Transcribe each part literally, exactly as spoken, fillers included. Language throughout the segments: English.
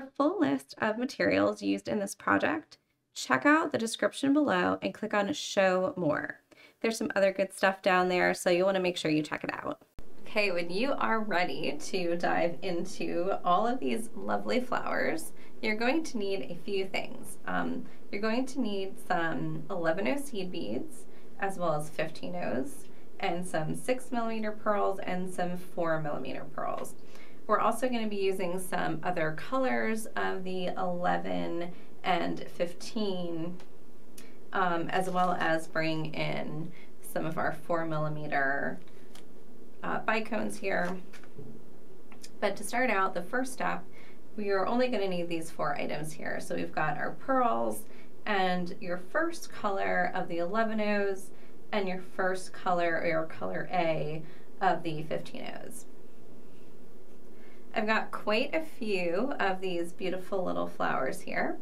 for a full list of materials used in this project, check out the description below and click on Show More. There's some other good stuff down there, so you'll want to make sure you check it out. Okay, when you are ready to dive into all of these lovely flowers, you're going to need a few things. Um, you're going to need some eleven oh seed beads, as well as fifteen ohs, and some six millimeter pearls and some four millimeter pearls. We're also going to be using some other colors of the eleven and fifteen, um, as well as bring in some of our four millimeter uh, bicones here. But to start out, the first step, we are only going to need these four items here. So we've got our pearls and your first color of the eleven ohs and your first color, or your color A, of the fifteen ohs. I've got quite a few of these beautiful little flowers here,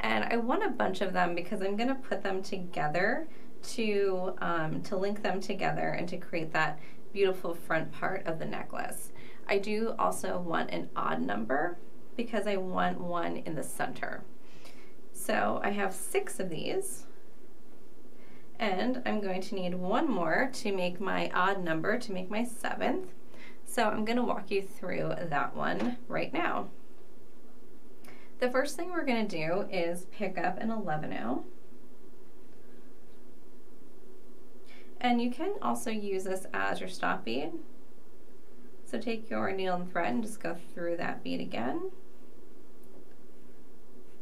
and I want a bunch of them because I'm going to put them together to, um, to link them together and to create that beautiful front part of the necklace. I do also want an odd number because I want one in the center. So I have six of these, and I'm going to need one more to make my odd number, to make my seventh. So I'm going to walk you through that one right now. The first thing we're going to do is pick up an eleven oh. And you can also use this as your stop bead. So take your needle and thread and just go through that bead again.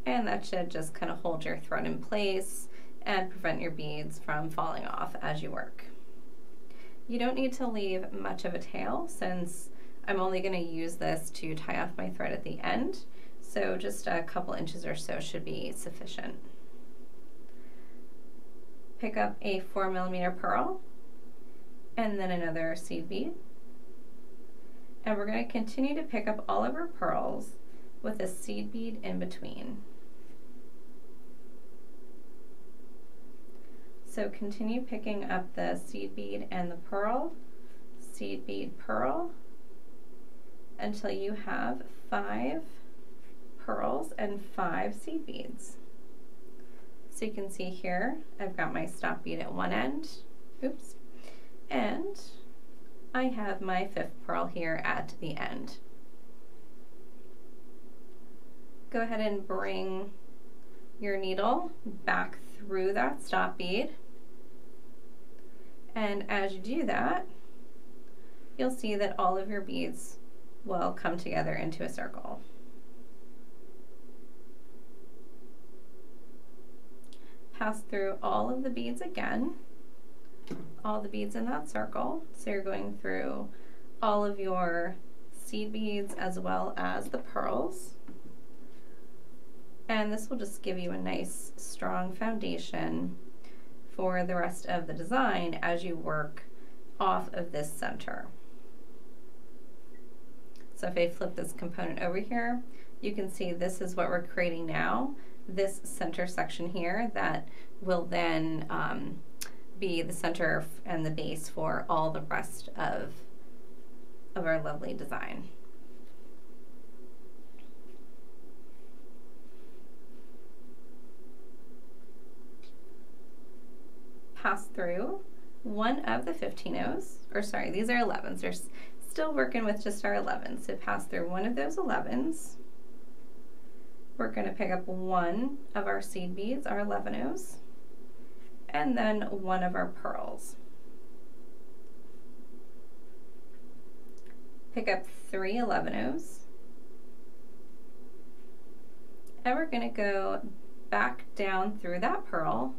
And that should just kind of hold your thread in place and prevent your beads from falling off as you work. You don't need to leave much of a tail since I'm only going to use this to tie off my thread at the end, so just a couple inches or so should be sufficient. Pick up a four millimeter pearl and then another seed bead, and we're going to continue to pick up all of our pearls with a seed bead in between. So continue picking up the seed bead and the pearl, seed bead, pearl, until you have five pearls and five seed beads. So you can see here, I've got my stop bead at one end, oops, and I have my fifth pearl here at the end. Go ahead and bring your needle back through that stop bead, and as you do that, you'll see that all of your beads will come together into a circle. Pass through all of the beads again, all the beads in that circle, so you're going through all of your seed beads as well as the pearls. And this will just give you a nice strong foundation for the rest of the design as you work off of this center. So if I flip this component over here, you can see this is what we're creating now, this center section here that will then um, be the center and the base for all the rest of, of our lovely design. Pass through one of the fifteen ohs, or sorry, these are elevens. We're still working with just our elevens. So pass through one of those elevens. We're going to pick up one of our seed beads, our eleven ohs, and then one of our pearls. Pick up three eleven ohs. And we're going to go back down through that pearl.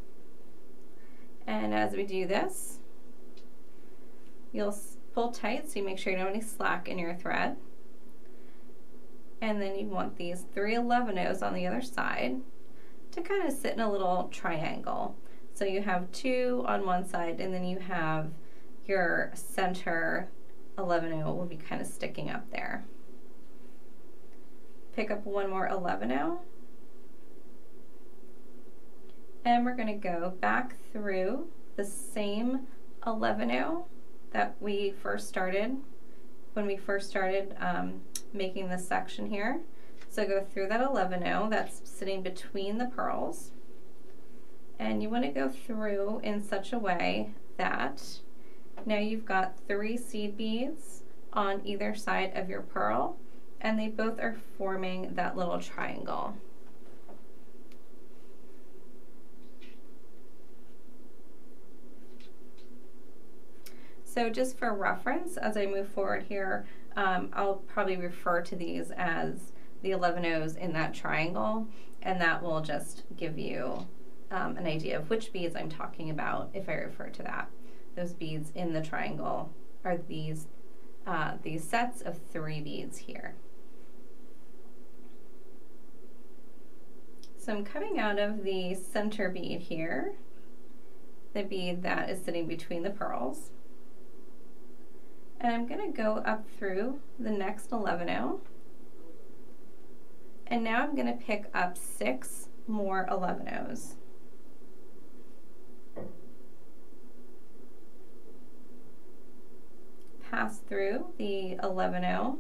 And as we do this, you'll pull tight so you make sure you don't have any slack in your thread. And then you want these three eleven ohs on the other side to kind of sit in a little triangle. So you have two on one side, and then you have your center eleven oh will be kind of sticking up there. Pick up one more eleven oh. And we're going to go back through the same eleven oh that we first started when we first started um, making this section here. So go through that eleveno that's sitting between the pearls, and you want to go through in such a way that now you've got three seed beads on either side of your pearl, and they both are forming that little triangle. So just for reference, as I move forward here, um, I'll probably refer to these as the elevenos in that triangle, and that will just give you um, an idea of which beads I'm talking about if I refer to that. Those beads in the triangle are these, uh, these sets of three beads here. So I'm coming out of the center bead here, the bead that is sitting between the pearls. And I'm going to go up through the next eleveno, and now I'm going to pick up six more elevenos. Pass through the eleveno,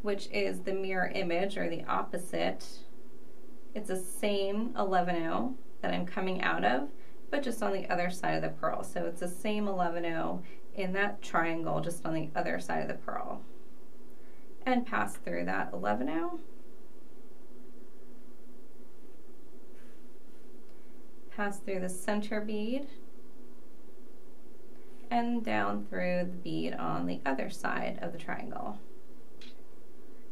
which is the mirror image or the opposite. It's the same eleveno that I'm coming out of, but just on the other side of the pearl. So it's the same eleveno in that triangle, just on the other side of the pearl, and pass through that eleveno. Pass through the center bead and down through the bead on the other side of the triangle.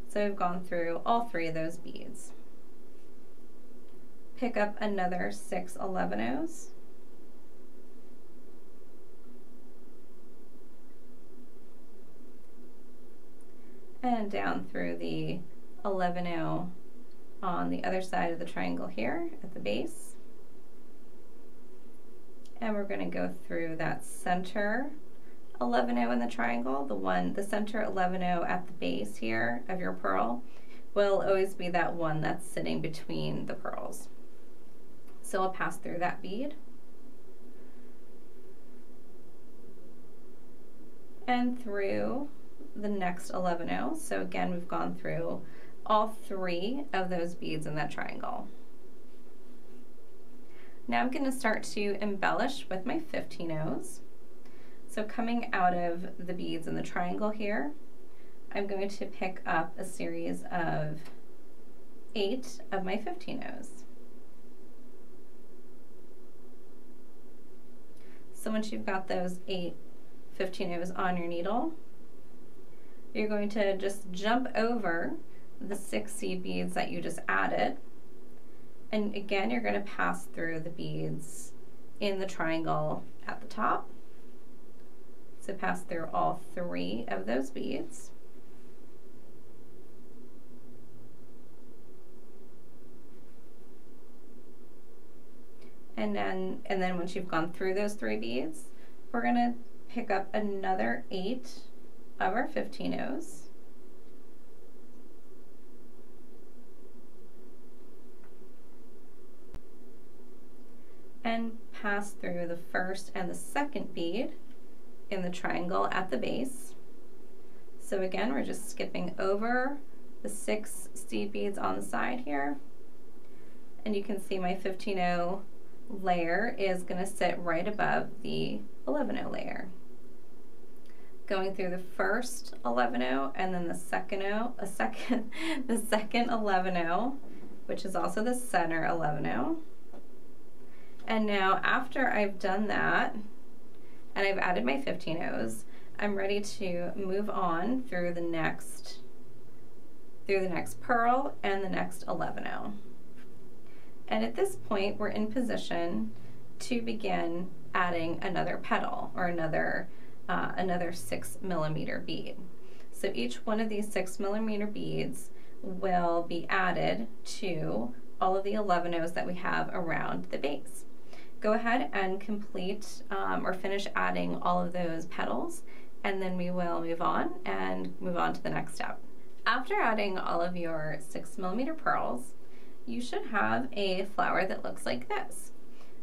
So we've gone through all three of those beads. Pick up another six elevenos. And down through the eleveno on the other side of the triangle here at the base. And we're going to go through that center eleveno in the triangle. The one, the center eleveno at the base here of your pearl will always be that one that's sitting between the pearls. So I'll pass through that bead. And through the next eleveno. So again, we've gone through all three of those beads in that triangle. Now I'm going to start to embellish with my fifteen ohs. So coming out of the beads in the triangle here, I'm going to pick up a series of eight of my fifteen ohs. So once you've got those eight fifteen ohs on your needle, you're going to just jump over the six seed beads that you just added. And again, you're going to pass through the beads in the triangle at the top. So pass through all three of those beads. And then, and then once you've gone through those three beads, we're going to pick up another eight of our fifteen ohs, and pass through the first and the second bead in the triangle at the base. So again, we're just skipping over the six seed beads on the side here, and you can see my fifteen oh layer is going to sit right above the eleven oh layer. Going through the first eleveno and then the second o, a second, the second eleveno, which is also the center eleveno. And now after I've done that, and I've added my fifteen ohs, I'm ready to move on through the next, through the next pearl and the next eleveno. And at this point, we're in position to begin adding another petal or another. Uh, another six millimeter bead. So each one of these six millimeter beads will be added to all of the elevenos that we have around the base. Go ahead and complete um, or finish adding all of those petals, and then we will move on and move on to the next step. After adding all of your six millimeter pearls, you should have a flower that looks like this.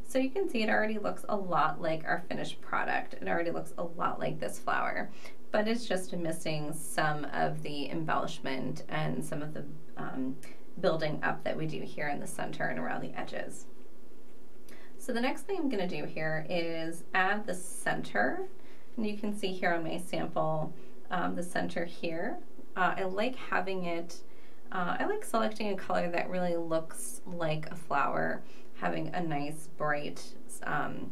So you can see it already looks a lot like our finished product. It already looks a lot like this flower. but it's just missing some of the embellishment and some of the um, building up that we do here in the center and around the edges. So the next thing I'm going to do here is add the center, and you can see here on my sample um, the center here. Uh, I like having it, uh, I like selecting a color that really looks like a flower, having a nice bright um,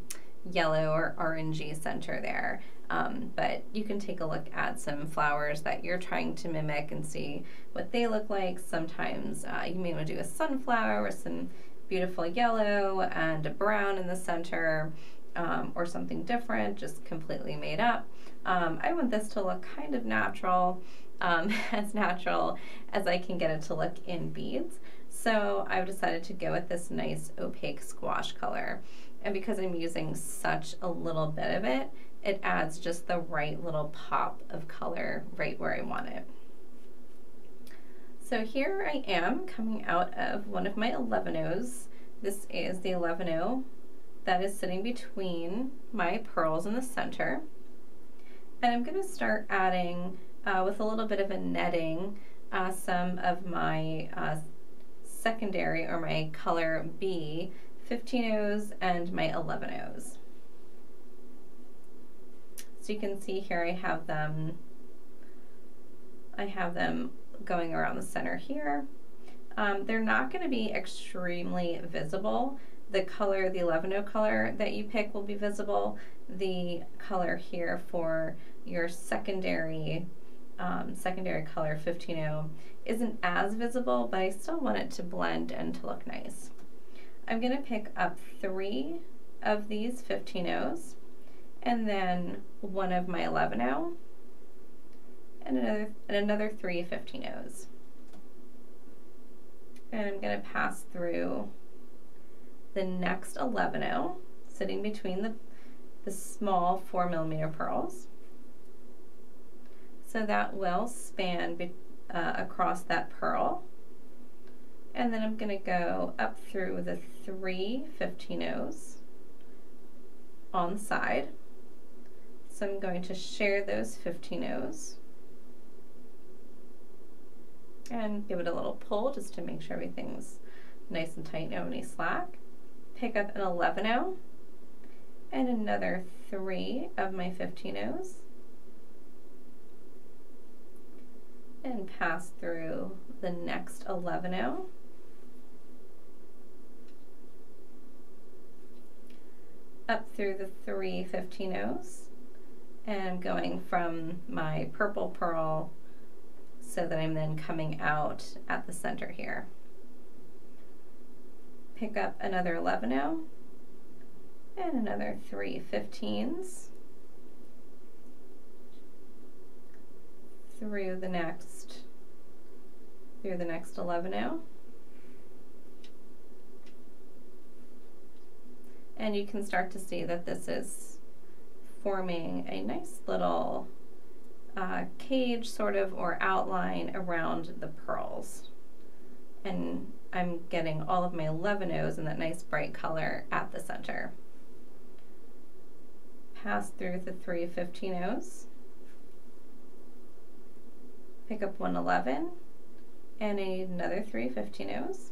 yellow or orangey center there. Um, but you can take a look at some flowers that you're trying to mimic and see what they look like. Sometimes uh, you may want to do a sunflower with some beautiful yellow and a brown in the center, um, or something different, just completely made up. Um, I want this to look kind of natural, um, as natural as I can get it to look in beads. So I've decided to go with this nice opaque squash color. And because I'm using such a little bit of it, it adds just the right little pop of color right where I want it. So here I am coming out of one of my eleven ohs. This is the eleven oh that is sitting between my pearls in the center. And I'm going to start adding, uh, with a little bit of a netting, uh, some of my uh, secondary or my color B fifteen ohs and my eleven ohs. So you can see here I have them, I have them going around the center here. Um, they're not going to be extremely visible. The color, the eleven oh color that you pick will be visible. The color here for your secondary, um, secondary color fifteen oh isn't as visible, but I still want it to blend and to look nice. I'm going to pick up three of these fifteen ohs. And then one of my eleven oh, and another, and another three fifteen ohs. And I'm going to pass through the next eleven oh, sitting between the, the small four millimeter pearls. So that will span be, uh, across that pearl. And then I'm going to go up through the three fifteen ohs on the side. So I'm going to share those fifteen ohs and give it a little pull just to make sure everything's nice and tight, no any slack. Pick up an eleven oh and another three of my fifteen ohs and pass through the next eleven oh. Up through the three fifteen ohs. And I'm going from my purple pearl so that I'm then coming out at the center here. Pick up another eleven oh and another three fifteens through the next through the next eleven oh. And you can start to see that this is forming a nice little uh, cage sort of, or outline around the pearls. And I'm getting all of my eleven ohs in that nice bright color at the center. Pass through the three fifteen ohs, pick up one eleven, and I need another three fifteen ohs,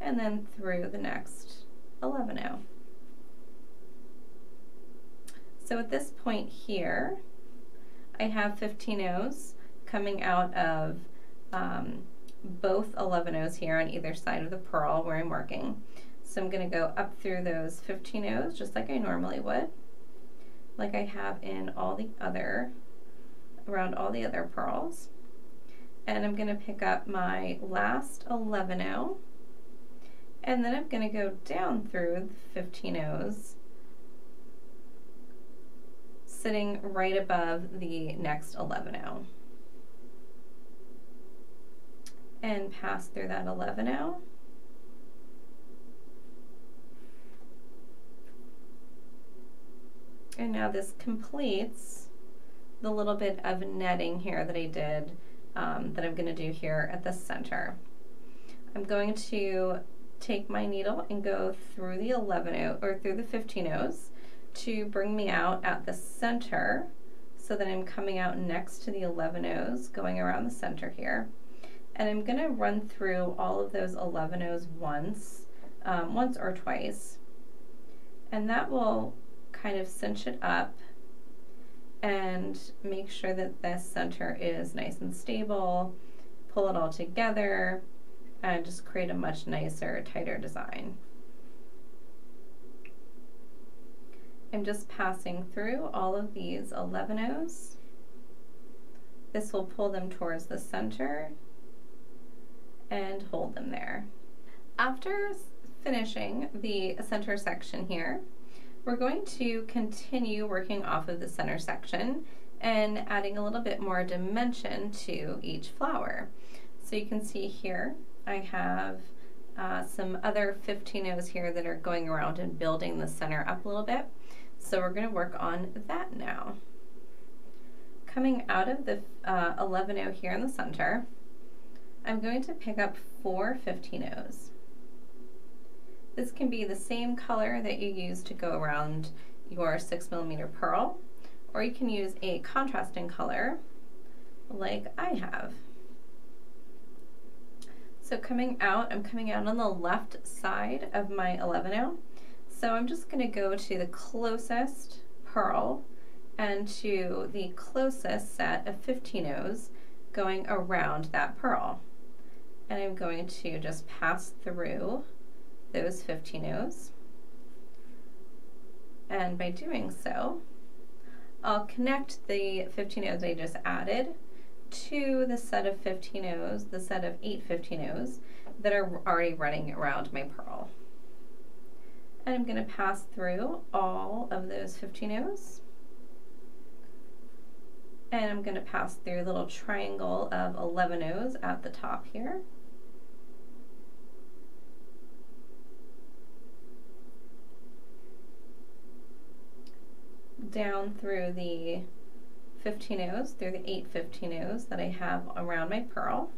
and then through the next eleven oh. So at this point here, I have fifteen ohs coming out of um, both eleven ohs here on either side of the pearl where I'm working. So I'm going to go up through those fifteen ohs just like I normally would, like I have in all the other, around all the other pearls. And I'm going to pick up my last eleven oh, and then I'm going to go down through the fifteen ohs, sitting right above the next eleven oh, and pass through that eleven oh, and now this completes the little bit of netting here that I did, um, that I'm going to do here at the center. I'm going to take my needle and go through the eleven oh or through the fifteen ohs to bring me out at the center so that I'm coming out next to the eleven O's, going around the center here. And I'm gonna run through all of those eleven O's once, um, once or twice. And that will kind of cinch it up and make sure that this center is nice and stable, pull it all together, and just create a much nicer, tighter design. I'm just passing through all of these eleven O's. This will pull them towards the center and hold them there. After finishing the center section here, we're going to continue working off of the center section and adding a little bit more dimension to each flower. So you can see here, I have uh, some other fifteen O's here that are going around and building the center up a little bit. So we're gonna work on that now. Coming out of the uh, eleven O here in the center, I'm going to pick up four fifteen O's. This can be the same color that you use to go around your six millimeter pearl, or you can use a contrasting color like I have. So coming out, I'm coming out on the left side of my eleven O. So I'm just gonna go to the closest pearl and to the closest set of fifteen O's going around that pearl. And I'm going to just pass through those fifteen O's, and by doing so I'll connect the fifteen O's I just added to the set of fifteen O's, the set of eight fifteen O's that are already running around my pearl. And I'm going to pass through all of those fifteen O's, and I'm going to pass through a little triangle of eleven O's at the top here. Down through the fifteen O's, through the eight fifteen O's that I have around my pearl.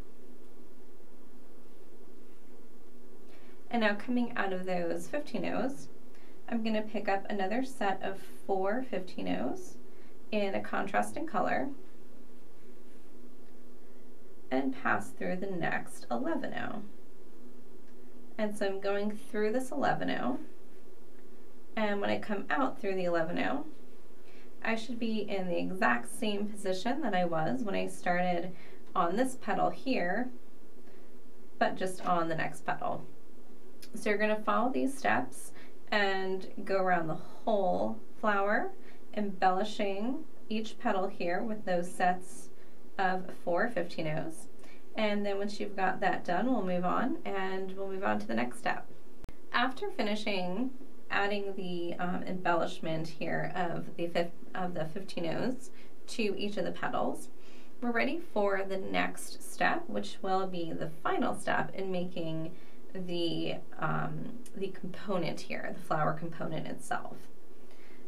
And now coming out of those fifteen O's, I'm going to pick up another set of four fifteen O's in a contrasting color and pass through the next eleven O. And so I'm going through this eleven O, and when I come out through the eleven O, I should be in the exact same position that I was when I started on this petal here, but just on the next petal. So you're gonna follow these steps and go around the whole flower, embellishing each petal here with those sets of four fifteen O's. And then once you've got that done, we'll move on and we'll move on to the next step. After finishing adding the um, embellishment here of the, of the fifteen O's to each of the petals, we're ready for the next step, which will be the final step in making the, um, the component here, the flower component itself.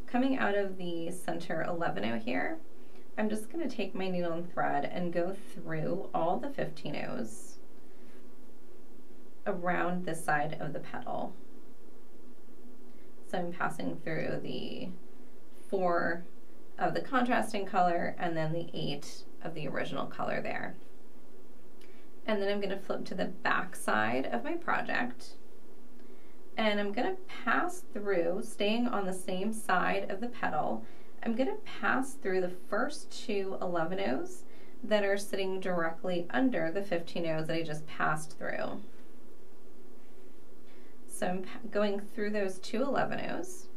Coming out of the center eleven O here, I'm just going to take my needle and thread and go through all the fifteen O's around this side of the petal. So I'm passing through the four of the contrasting color and then the eight of the original color there. And then I'm going to flip to the back side of my project, and I'm going to pass through, staying on the same side of the petal, I'm going to pass through the first two eleven O's that are sitting directly under the fifteen O's that I just passed through. So I'm going through those two eleven O's,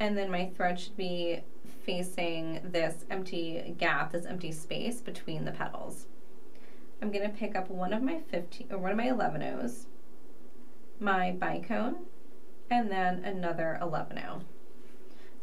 and then my thread should be facing this empty gap, this empty space between the petals. I'm going to pick up one of my fifteen, or one of my eleven O's, my bicone, and then another eleven O.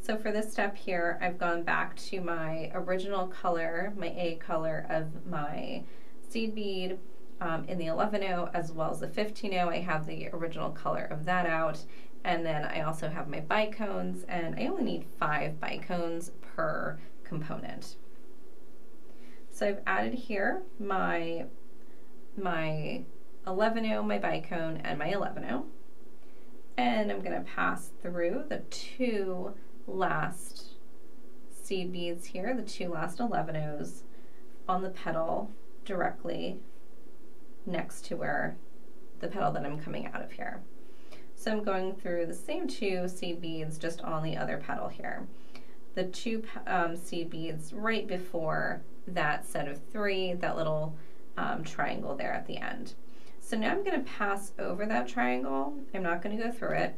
So for this step here, I've gone back to my original color, my A color of my seed bead. Um, in the eleven O as well as the fifteen O, I have the original color of that out, and then I also have my bicones, and I only need five bicones per component. So I've added here my my eleven O, my bicone, and my eleven O, and I'm going to pass through the two last seed beads here, the two last eleven ohs, on the petal directly next to where the petal that I'm coming out of here. So I'm going through the same two seed beads just on the other petal here. The two um, seed beads right before that set of three, that little um, triangle there at the end. So now I'm going to pass over that triangle. I'm not going to go through it.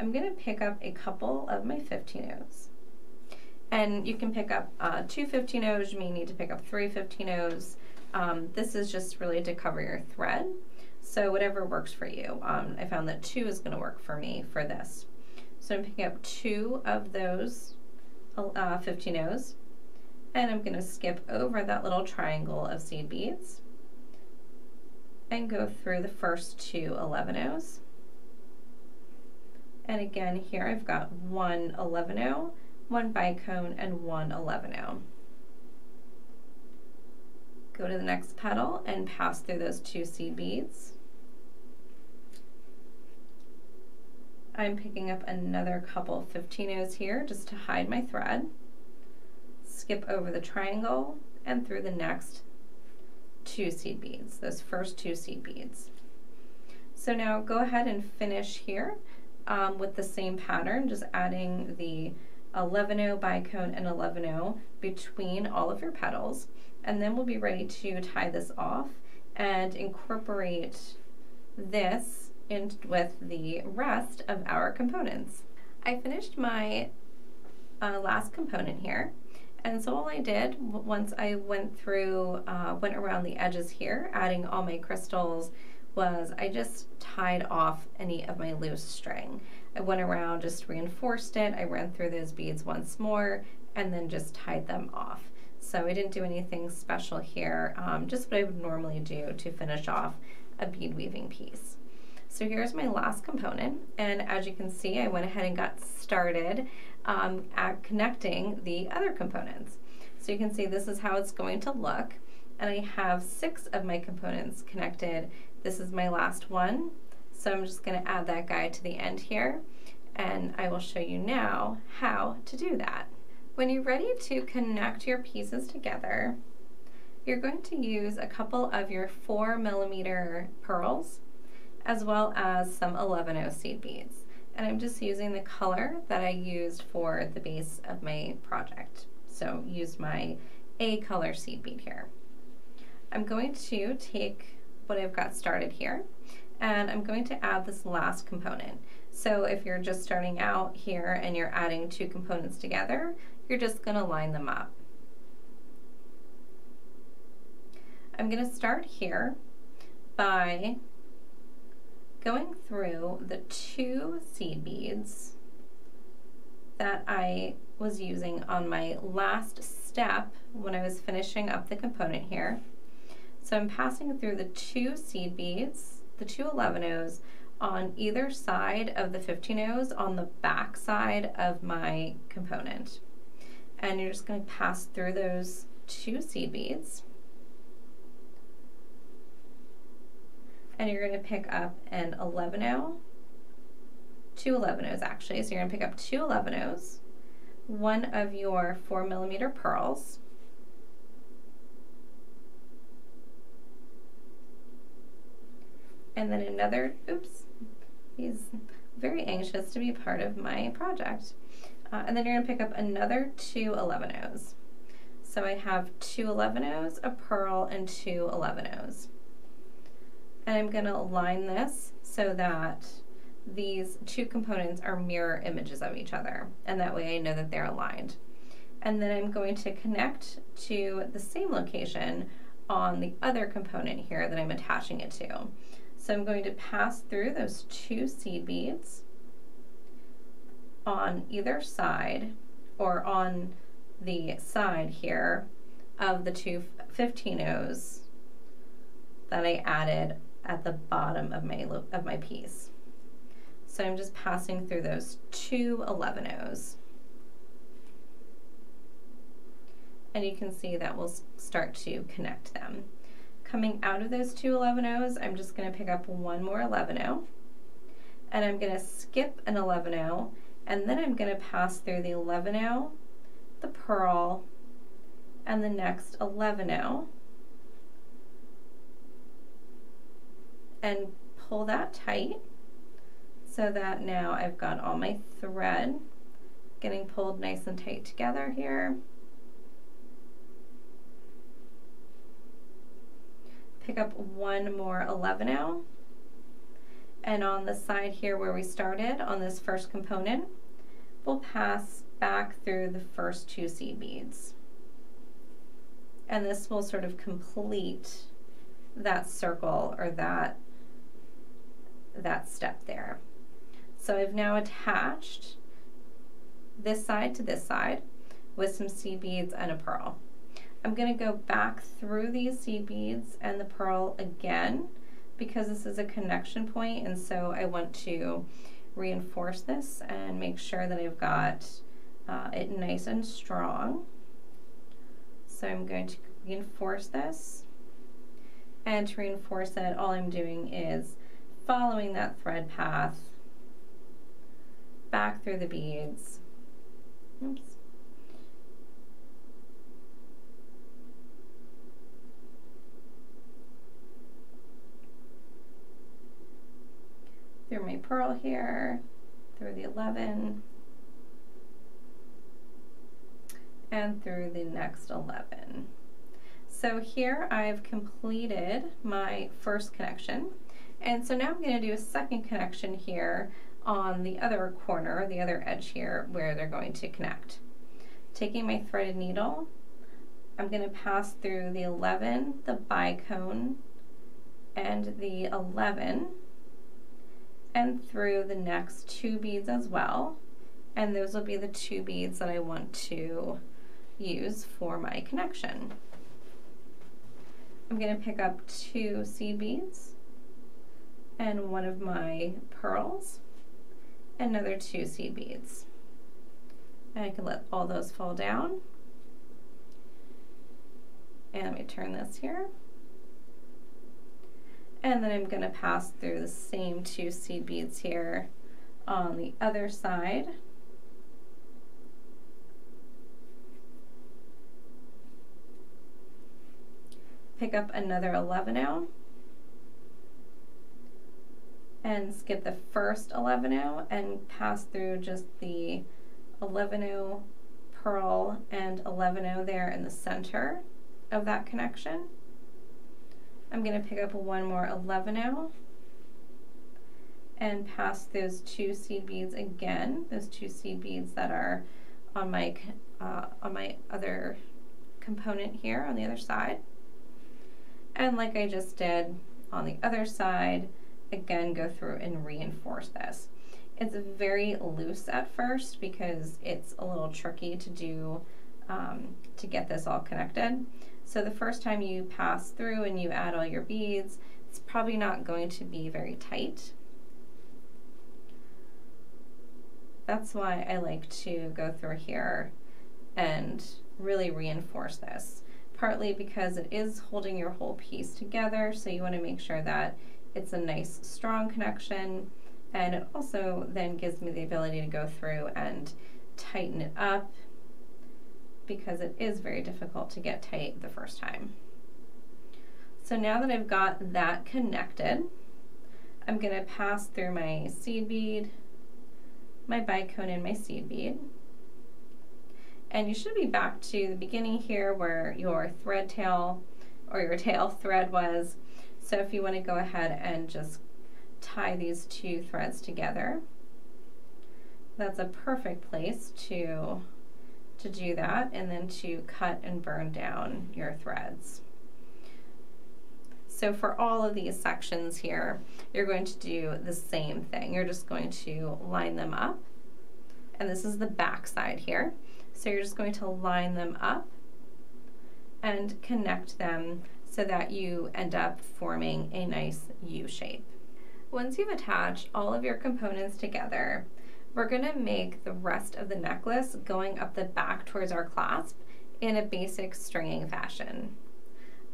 I'm going to pick up a couple of my fifteen ohs. And you can pick up uh, two fifteen ohs. You may need to pick up three fifteen ohs. Um, this is just really to cover your thread. So whatever works for you. Um, I found that two is going to work for me for this. So I'm picking up two of those uh, fifteen ohs, and I'm going to skip over that little triangle of seed beads and go through the first two eleven ohs. And again here I've got one eleven oh, one bicone, and one eleven oh. Go to the next petal and pass through those two seed beads. I'm picking up another couple fifteen ohs here just to hide my thread. Skip over the triangle and through the next two seed beads, those first two seed beads. So now go ahead and finish here um, with the same pattern, just adding the eleven oh bicone and eleven oh between all of your petals, and then we'll be ready to tie this off and incorporate this in with the rest of our components. I finished my uh, last component here. And so all I did, once I went through, uh, went around the edges here, adding all my crystals, was I just tied off any of my loose string. I went around, just reinforced it, I ran through those beads once more, and then just tied them off. So I didn't do anything special here, um, just what I would normally do to finish off a bead weaving piece. So here's my last component, and as you can see, I went ahead and got started um, at connecting the other components. So you can see this is how it's going to look, and I have six of my components connected. This is my last one, so I'm just going to add that guy to the end here, and I will show you now how to do that. When you're ready to connect your pieces together, you're going to use a couple of your four millimeter pearls, as well as some eleven oh seed beads. And I'm just using the color that I used for the base of my project. So use my A color seed bead here. I'm going to take what I've got started here, and I'm going to add this last component. So if you're just starting out here and you're adding two components together, you're just gonna line them up. I'm gonna start here by going through the two seed beads that I was using on my last step when I was finishing up the component here. So I'm passing through the two seed beads, the two eleven ohs, on either side of the fifteen ohs on the back side of my component. And you're just going to pass through those two seed beads. And you're going to pick up an eleven oh, two eleven ohs actually. So you're going to pick up two eleven ohs, one of your four millimeter pearls, and then another. Oops, he's very anxious to be part of my project. Uh, and then you're going to pick up another two eleven ohs. So I have two eleven ohs, a pearl, and two eleven ohs. And I'm going to align this so that these two components are mirror images of each other, and that way I know that they're aligned. And then I'm going to connect to the same location on the other component here that I'm attaching it to. So I'm going to pass through those two seed beads on either side, or on the side here of the two fifteen ohs that I added at the bottom of my loop of my piece. So I'm just passing through those two eleven ohs. And you can see that we'll start to connect them. Coming out of those two eleven ohs, I'm just going to pick up one more eleven oh, and I'm going to skip an eleven oh, and then I'm going to pass through the eleven oh, the pearl, purl, and the next eleven oh, and pull that tight so that now I've got all my thread getting pulled nice and tight together here. Pick up one more eleven oh, and on the side here where we started on this first component, we'll pass back through the first two seed beads. And this will sort of complete that circle or that, that step there. So I've now attached this side to this side with some seed beads and a purl. I'm going to go back through these seed beads and the purl again because this is a connection point, and so I want to reinforce this and make sure that I've got uh, it nice and strong. So I'm going to reinforce this, and to reinforce it, all I'm doing is following that thread path back through the beads. Oops. Through my purl here, through the eleven, and through the next eleven. So here I've completed my first connection, and so now I'm going to do a second connection here on the other corner, the other edge here where they're going to connect. Taking my threaded needle, I'm going to pass through the eleven, the bicone, and the eleven, and through the next two beads as well, and those will be the two beads that I want to use for my connection. I'm going to pick up two seed beads and one of my pearls, another two seed beads, and I can let all those fall down, and let me turn this here. And then I'm going to pass through the same two seed beads here on the other side. Pick up another eleven oh and skip the first eleven oh and pass through just the eleven oh purl and eleven oh there in the center of that connection. I'm going to pick up one more eleven oh and pass those two seed beads again, those two seed beads that are on my, uh, on my other component here on the other side. And like I just did on the other side, again go through and reinforce this. It's very loose at first because it's a little tricky to do um, to get this all connected. So the first time you pass through and you add all your beads, it's probably not going to be very tight. That's why I like to go through here and really reinforce this. Partly because it is holding your whole piece together, so you want to make sure that it's a nice strong connection, and it also then gives me the ability to go through and tighten it up, because it is very difficult to get tight the first time. So now that I've got that connected, I'm going to pass through my seed bead, my bicone, and my seed bead. And you should be back to the beginning here where your thread tail or your tail thread was. So if you want to go ahead and just tie these two threads together, that's a perfect place to to do that, and then to cut and burn down your threads. So for all of these sections here, you're going to do the same thing. You're just going to line them up, and this is the back side here. So you're just going to line them up and connect them so that you end up forming a nice U shape. Once you've attached all of your components together, we're going to make the rest of the necklace going up the back towards our clasp in a basic stringing fashion.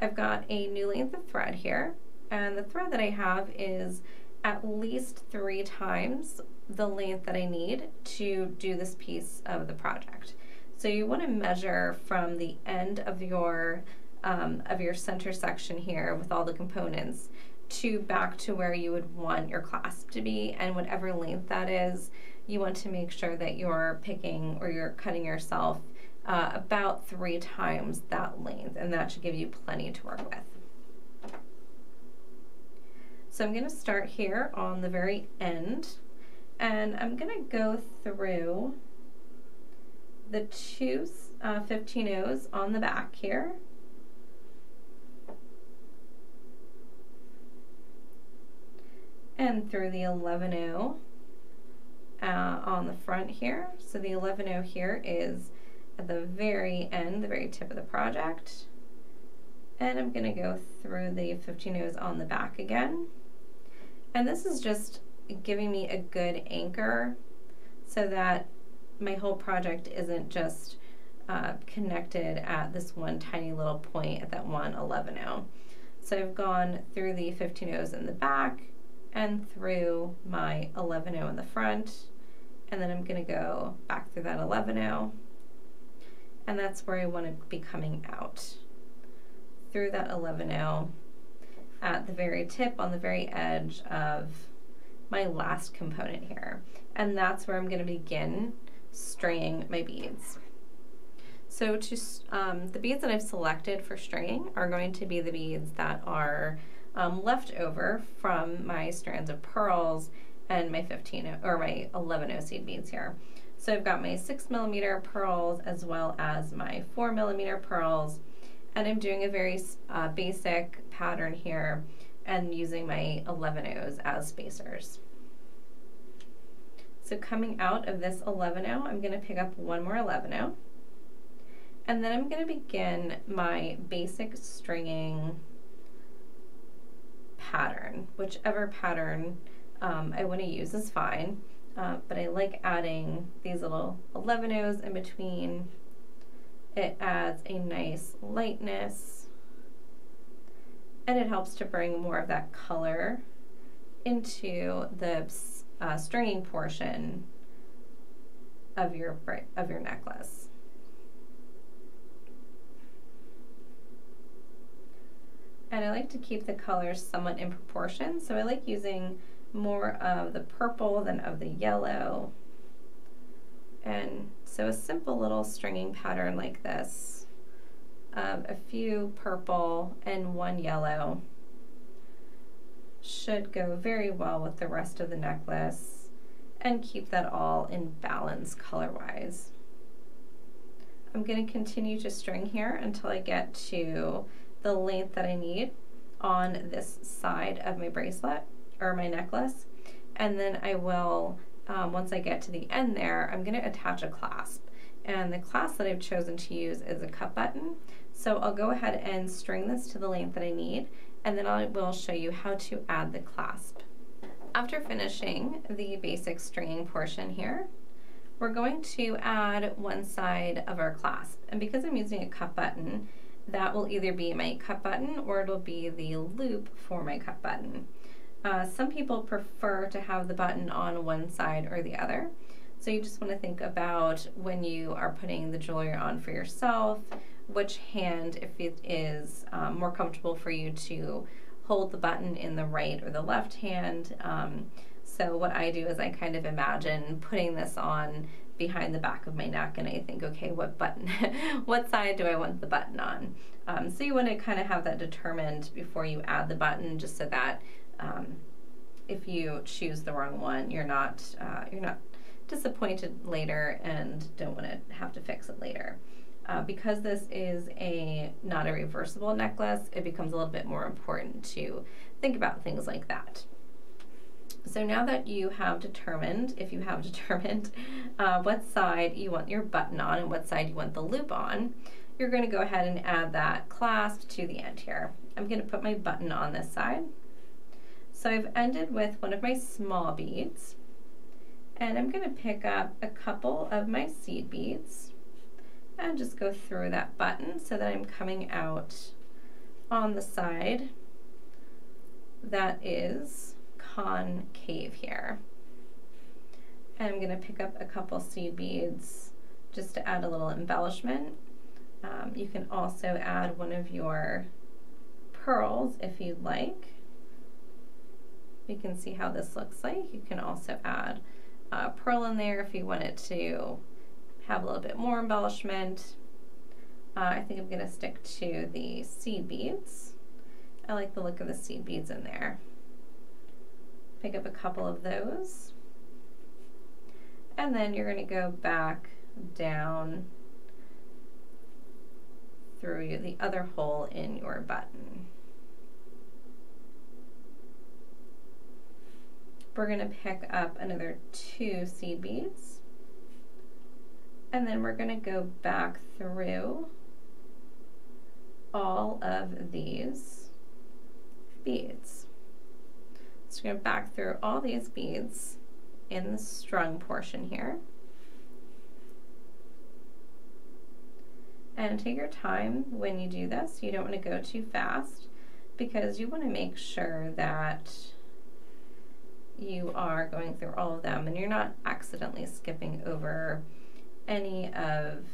I've got a newly length of thread here, and the thread that I have is at least three times the length that I need to do this piece of the project. So you want to measure from the end of your um, of your center section here with all the components to back to where you would want your clasp to be, and whatever length that is, you want to make sure that you're picking or you're cutting yourself uh, about three times that length, and that should give you plenty to work with. So I'm going to start here on the very end, and I'm going to go through the two uh, fifteen ohs on the back here. And through the eleven oh uh, on the front here. So the eleven oh here is at the very end, the very tip of the project. And I'm going to go through the fifteen ohs on the back again. And this is just giving me a good anchor so that my whole project isn't just uh, connected at this one tiny little point at that one eleven oh. So I've gone through the fifteen ohs in the back and through my eleven oh in the front, and then I'm going to go back through that eleven oh, and that's where I want to be coming out. Through that eleven oh at the very tip on the very edge of my last component here, and that's where I'm going to begin stringing my beads. So to um, the beads that I've selected for stringing are going to be the beads that are um, left over from my strands of pearls and my fifteen oh or my eleven oh seed beads here. So I've got my six millimeter pearls as well as my four millimeter pearls, and I'm doing a very uh, basic pattern here and using my eleven ohs as spacers. So coming out of this eleven oh, I'm going to pick up one more eleven oh, and then I'm going to begin my basic stringing pattern. Whichever pattern um, I want to use is fine, uh, but I like adding these little eleven ohs in between. It adds a nice lightness, and it helps to bring more of that color into the uh, stringing portion of your of your necklace. And I like to keep the colors somewhat in proportion, so I like using more of the purple than of the yellow. And so a simple little stringing pattern like this of a few purple and one yellow should go very well with the rest of the necklace and keep that all in balance color-wise. I'm going to continue to string here until I get to the length that I need on this side of my bracelet or my necklace, and then I will Um, once I get to the end there, I'm going to attach a clasp, and the clasp that I've chosen to use is a cut button. So I'll go ahead and string this to the length that I need, and then I will show you how to add the clasp. After finishing the basic stringing portion here, we're going to add one side of our clasp, and because I'm using a cut button, that will either be my cut button or it'll be the loop for my cut button. Uh, some people prefer to have the button on one side or the other, so you just want to think about when you are putting the jewelry on for yourself, which hand, if it is um, more comfortable for you to hold the button in the right or the left hand. Um, so what I do is I kind of imagine putting this on behind the back of my neck, and I think, okay, what button, what side do I want the button on? Um, so you want to kind of have that determined before you add the button, just so that Um, if you choose the wrong one, you're not uh, you're not disappointed later and don't want to have to fix it later. Uh, because this is a not a reversible necklace, it becomes a little bit more important to think about things like that. So now that you have determined, if you have determined uh, what side you want your button on and what side you want the loop on, you're going to go ahead and add that clasp to the end here. I'm going to put my button on this side. So I've ended with one of my small beads, and I'm going to pick up a couple of my seed beads and just go through that button so that I'm coming out on the side that is concave here. And I'm going to pick up a couple seed beads just to add a little embellishment. Um, you can also add one of your pearls if you'd like. You can see how this looks like. You can also add a pearl in there if you wanted to have a little bit more embellishment. Uh, I think I'm going to stick to the seed beads. I like the look of the seed beads in there. Pick up a couple of those. And then you're going to go back down through the other hole in your button. We're going to pick up another two seed beads, and then we're going to go back through all of these beads. So we're going to back through all these beads in the strung portion here. And take your time when you do this. You don't want to go too fast because you want to make sure that you are going through all of them and you're not accidentally skipping over any of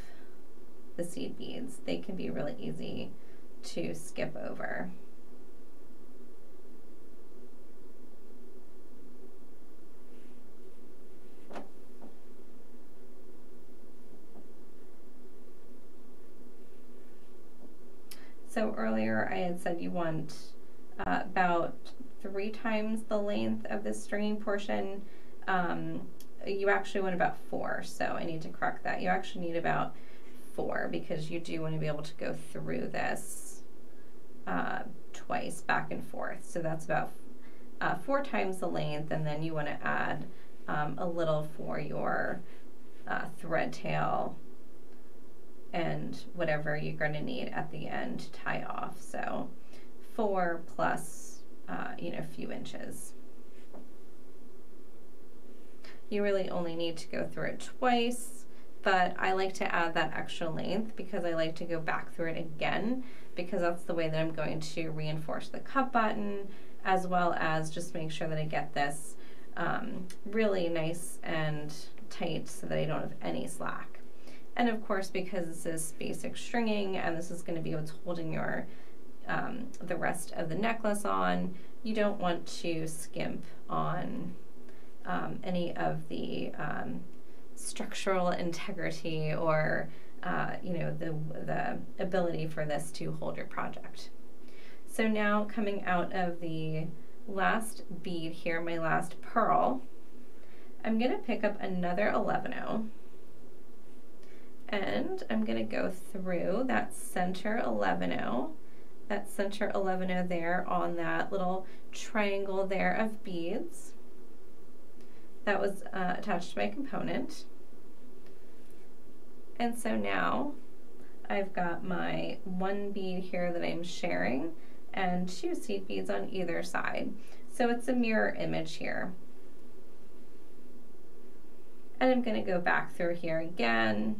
the seed beads. They can be really easy to skip over. So earlier I had said you want uh, about three times the length of the stringing portion. Um, you actually want about four, so I need to correct that. You actually need about four because you do want to be able to go through this uh, twice, back and forth. So that's about uh, four times the length, and then you want to add um, a little for your uh, thread tail and whatever you're going to need at the end to tie off. So four plus, uh, you know, a few inches. You really only need to go through it twice, but I like to add that extra length because I like to go back through it again, because that's the way that I'm going to reinforce the cup button, as well as just make sure that I get this um, really nice and tight so that I don't have any slack. And of course, because this is basic stringing and this is going to be what's holding your um, the rest of the necklace on, you don't want to skimp on um, any of the um, structural integrity or uh, you know, the, the ability for this to hold your project. So now coming out of the last bead here, my last pearl, I'm going to pick up another eleven oh. And I'm going to go through that center eleven oh, that center eleven oh there on that little triangle there of beads that was uh, attached to my component. And so now I've got my one bead here that I'm sharing and two seed beads on either side. So it's a mirror image here. And I'm going to go back through here again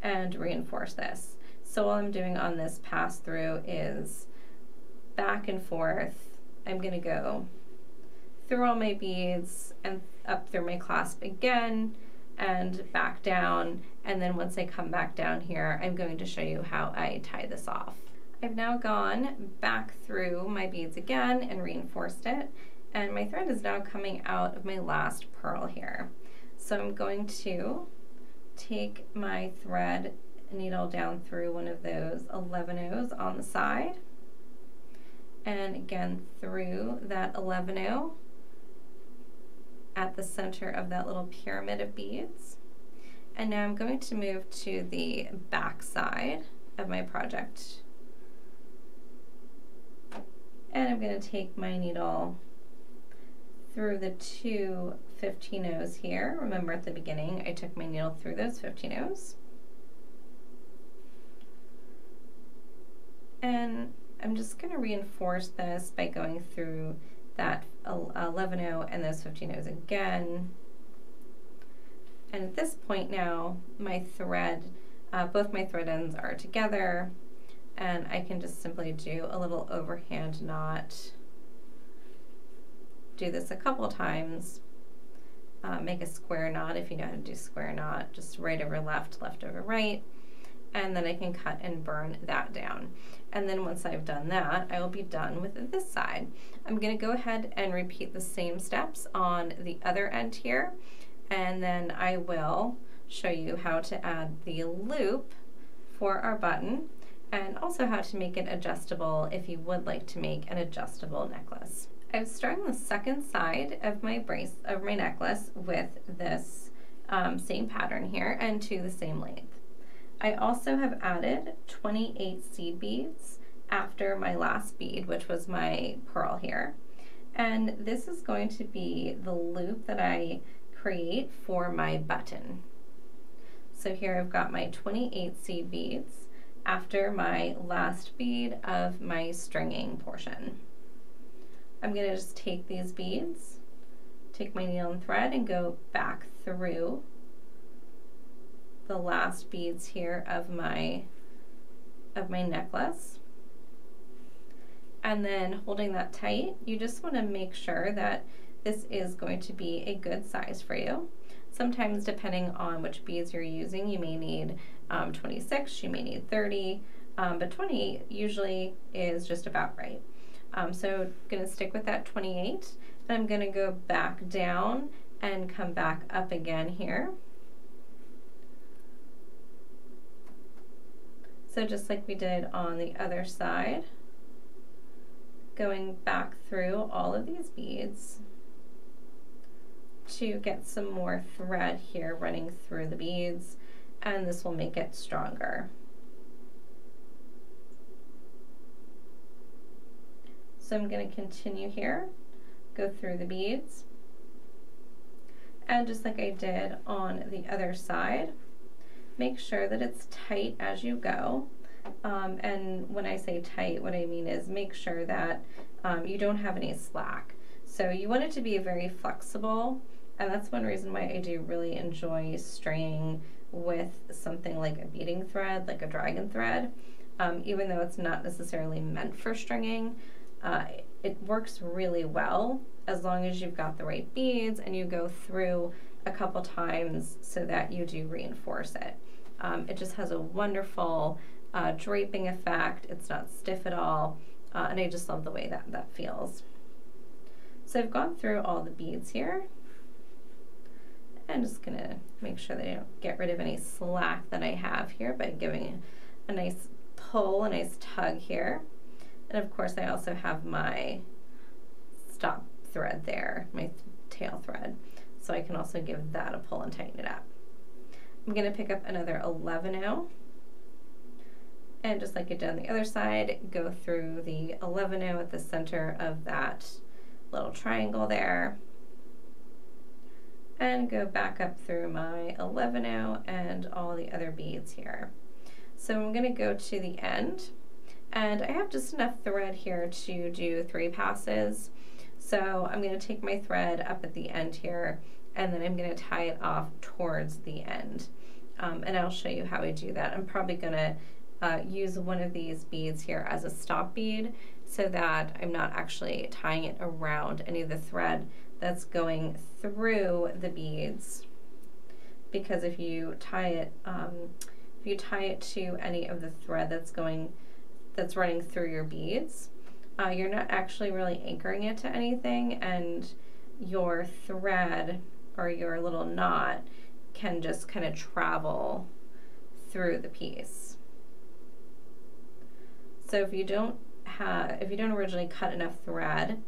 and reinforce this. So all I'm doing on this pass through is back and forth. I'm going to go through all my beads and up through my clasp again and back down, and then once I come back down here I'm going to show you how I tie this off. I've now gone back through my beads again and reinforced it, and my thread is now coming out of my last pearl here. So I'm going to take my thread needle down through one of those eleven oh's on the side, and again through that eleven oh at the center of that little pyramid of beads. And now I'm going to move to the back side of my project, and I'm going to take my needle through the two fifteen oh's here. Remember at the beginning I took my needle through those fifteen oh's. And I'm just going to reinforce this by going through that eleven oh and those fifteen oh's again. And at this point now my thread, uh, both my thread ends are together, and I can just simply do a little overhand knot. Do this a couple times Uh, make a square knot if you know how to do square knot, just right over left, left over right, and then I can cut and burn that down. And then once I've done that, I will be done with this side. I'm going to go ahead and repeat the same steps on the other end here, and then I will show you how to add the loop for our button, and also how to make it adjustable if you would like to make an adjustable necklace. I'm starting the second side of my brace of my necklace with this um, same pattern here and to the same length. I also have added twenty-eight seed beads after my last bead, which was my pearl here. And this is going to be the loop that I create for my button. So here I've got my twenty-eight seed beads after my last bead of my stringing portion. I'm going to just take these beads, take my needle and thread, and go back through the last beads here of my of my necklace. And then holding that tight, you just want to make sure that this is going to be a good size for you. Sometimes, depending on which beads you're using, you may need um, twenty-six, you may need thirty, um, but twenty usually is just about right. Um, so I'm going to stick with that twenty-eight, and I'm going to go back down and come back up again here. So just like we did on the other side, going back through all of these beads to get some more thread here running through the beads, and this will make it stronger. So I'm going to continue here, go through the beads, and just like I did on the other side, make sure that it's tight as you go. Um, and when I say tight, what I mean is make sure that um, you don't have any slack. So you want it to be very flexible, and that's one reason why I do really enjoy stringing with something like a beading thread, like a dragon thread, um, even though it's not necessarily meant for stringing. Uh, it works really well as long as you've got the right beads and you go through a couple times so that you do reinforce it. Um, it just has a wonderful uh, draping effect. It's not stiff at all, uh, and I just love the way that that feels. So I've gone through all the beads here. I'm just going to make sure that I don't get rid of any slack that I have here by giving a nice pull, a nice tug here. And of course, I also have my stop thread there, my th tail thread. So I can also give that a pull and tighten it up. I'm going to pick up another eleven oh. And just like I did on the other side, go through the eleven oh at the center of that little triangle there. And go back up through my eleven oh and all the other beads here. So I'm going to go to the end. And I have just enough thread here to do three passes. So I'm going to take my thread up at the end here, and then I'm going to tie it off towards the end. Um, and I'll show you how I do that. I'm probably going to uh, use one of these beads here as a stop bead so that I'm not actually tying it around any of the thread that's going through the beads. Because if you tie it, um, if you tie it to any of the thread that's going that's running through your beads, uh, you're not actually really anchoring it to anything, and your thread or your little knot can just kind of travel through the piece. So if you don't have, if you don't originally cut enough thread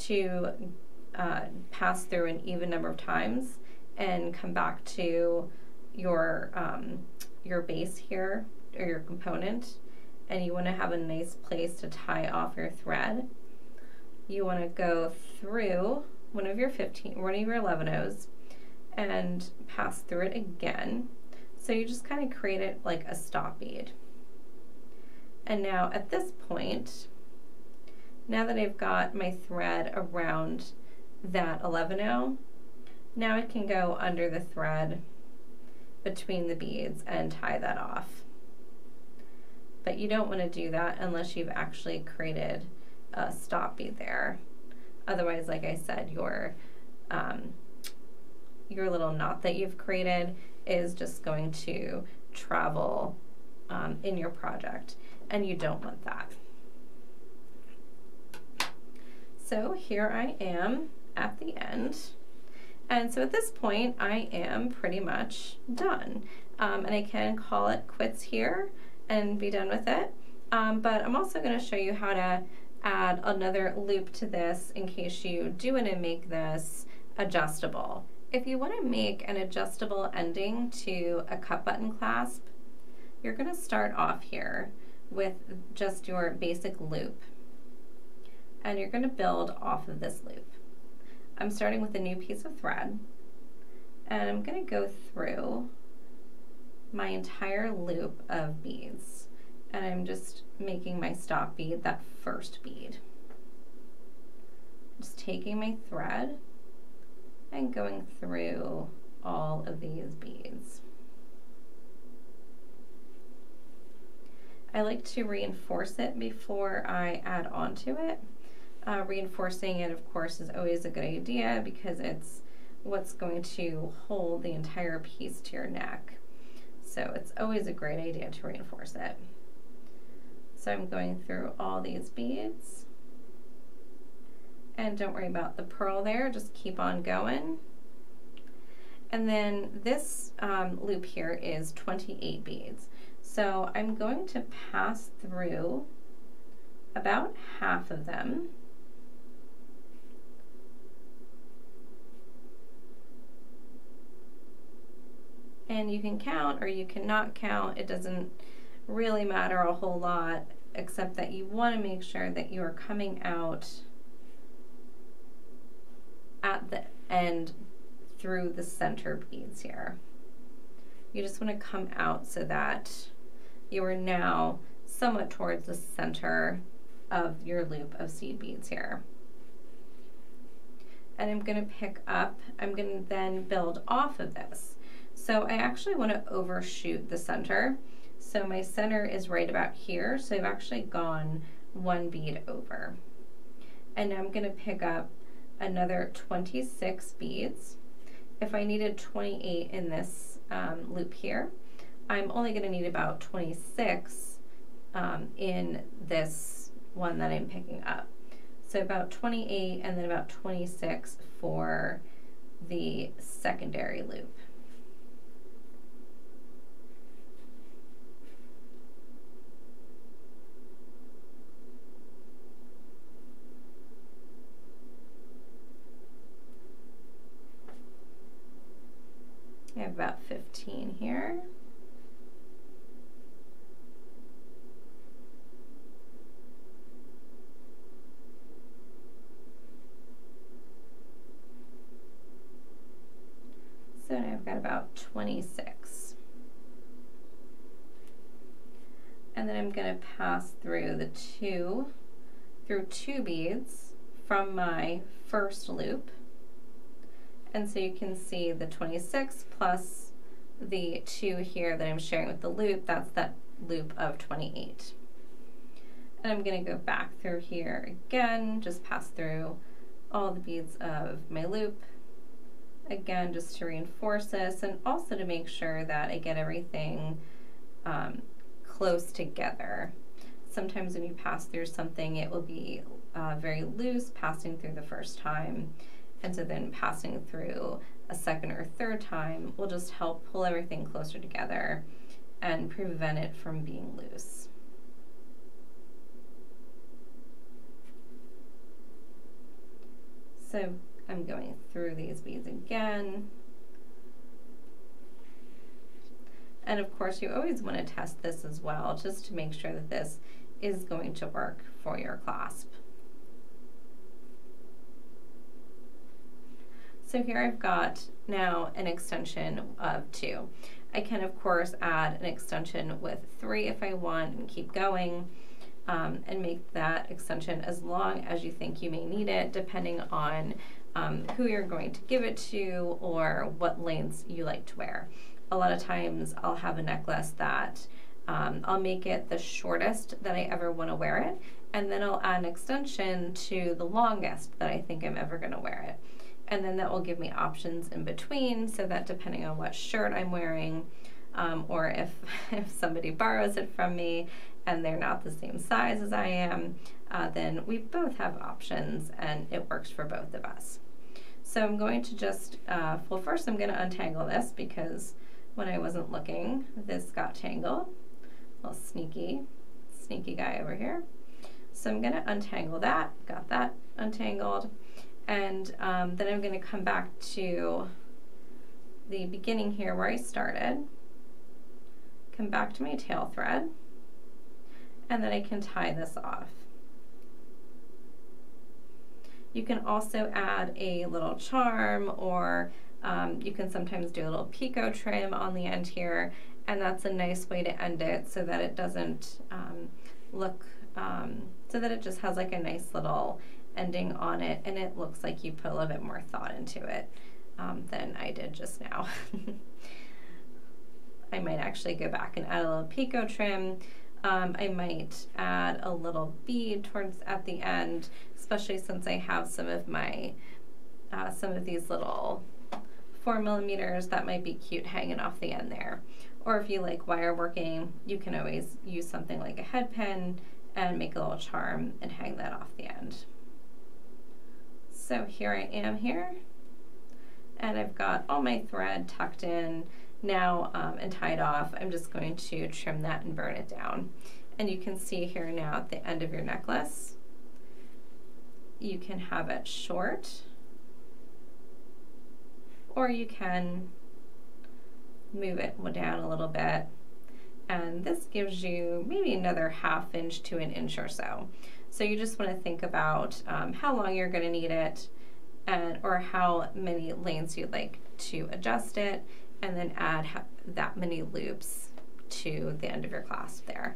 to uh, pass through an even number of times and come back to your um, your base here or your component, and you want to have a nice place to tie off your thread, you want to go through one of your fifteen, one of your eleven ohs, and pass through it again. So you just kind of create it like a stop bead. And now at this point, now that I've got my thread around that eleven oh, now I can go under the thread between the beads and tie that off. But you don't want to do that unless you've actually created a stop bead there. Otherwise, like I said, your um, your little knot that you've created is just going to travel um, in your project, and you don't want that. So here I am at the end. And so at this point, I am pretty much done. Um, and I can call it quits here and be done with it. Um, but I'm also going to show you how to add another loop to this in case you do want to make this adjustable. If you want to make an adjustable ending to a cut button clasp, you're going to start off here with just your basic loop. And you're going to build off of this loop. I'm starting with a new piece of thread, and I'm going to go through my entire loop of beads, and I'm just making my stop bead that first bead. Just taking my thread and going through all of these beads. I like to reinforce it before I add on to it. Uh, reinforcing it, of course, is always a good idea because it's what's going to hold the entire piece to your neck. So it's always a great idea to reinforce it. So I'm going through all these beads. And don't worry about the purl there, just keep on going. And then this um, loop here is twenty-eight beads. So I'm going to pass through about half of them. And you can count or you cannot count. It doesn't really matter a whole lot, except that you want to make sure that you are coming out at the end through the center beads here. You just want to come out so that you are now somewhat towards the center of your loop of seed beads here. And I'm going to pick up, I'm going to then build off of this. So I actually want to overshoot the center. So my center is right about here. So I've actually gone one bead over. And I'm going to pick up another twenty-six beads. If I needed twenty-eight in this um, loop here, I'm only going to need about twenty-six um, in this one that I'm picking up. So about twenty-eight and then about twenty-six for the secondary loop. I have about fifteen here. So now I've got about twenty-six. And then I'm going to pass through the two, through two beads from my first loop. And so you can see the twenty-six plus the two here that I'm sharing with the loop, that's that loop of twenty-eight. And I'm going to go back through here again, just pass through all the beads of my loop, again, just to reinforce this and also to make sure that I get everything um, close together. Sometimes when you pass through something, it will be uh, very loose passing through the first time. And so then passing through a second or third time will just help pull everything closer together and prevent it from being loose. So I'm going through these beads again. And of course you always want to test this as well, just to make sure that this is going to work for your clasp. So here I've got now an extension of two. I can of course add an extension with three if I want and keep going um, and make that extension as long as you think you may need it, depending on um, who you're going to give it to or what lengths you like to wear. A lot of times I'll have a necklace that um, I'll make it the shortest that I ever want to wear it, and then I'll add an extension to the longest that I think I'm ever going to wear it. and then that will give me options in between, so that depending on what shirt I'm wearing, um, or if, if somebody borrows it from me and they're not the same size as I am, uh, then we both have options and it works for both of us. So I'm going to just, uh, well first I'm going to untangle this, because when I wasn't looking, this got tangled. Little sneaky, sneaky guy over here. So I'm going to untangle that, got that untangled, and um, then I'm going to come back to the beginning here where I started, come back to my tail thread, and then I can tie this off. You can also add a little charm, or um, you can sometimes do a little picot trim on the end here, and that's a nice way to end it so that it doesn't um, look, um, so that it just has like a nice little ending on it, and it looks like you put a little bit more thought into it um, than I did just now. I might actually go back and add a little picot trim. Um, I might add a little bead towards at the end, especially since I have some of my, uh, some of these little four millimeters that might be cute hanging off the end there. Or if you like wire working, you can always use something like a head pin and make a little charm and hang that off the end. So here I am here, and I've got all my thread tucked in now um, and tied off. I'm just going to trim that and burn it down. And you can see here now at the end of your necklace, you can have it short, or you can move it down a little bit, and this gives you maybe another half inch to an inch or so. So you just want to think about um, how long you're going to need it, and or how many lanes you'd like to adjust it, and then add that many loops to the end of your clasp there.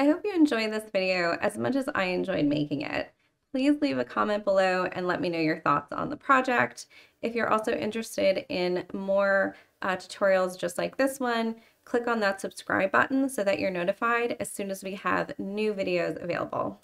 I hope you enjoyed this video as much as I enjoyed making it. Please leave a comment below and let me know your thoughts on the project. If you're also interested in more uh, tutorials just like this one, click on that subscribe button so that you're notified as soon as we have new videos available.